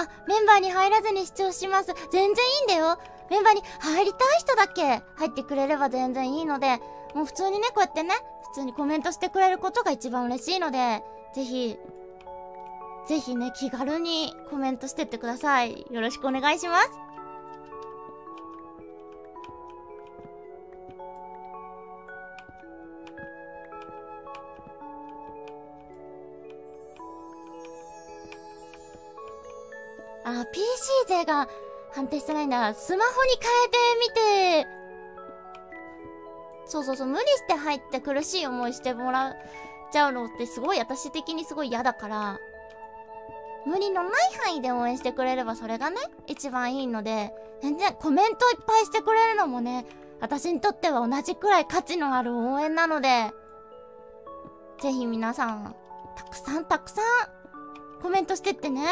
あ、メンバーに入らずに視聴します。全然いいんだよ。メンバーに入りたい人だけ入ってくれれば全然いいので、もう普通にね、こうやってね、普通にコメントしてくれることが一番嬉しいので、ぜひね、気軽にコメントしてってください。よろしくお願いします。あ、PC 勢が判定してないんだ。スマホに変えてみて。そうそうそう、無理して入って苦しい思いしてもらっちゃうのってすごい、私的にすごい嫌だから、無理のない範囲で応援してくれればそれがね、一番いいので、全然コメントいっぱいしてくれるのもね、私にとっては同じくらい価値のある応援なので、ぜひ皆さん、たくさんコメントしてってね。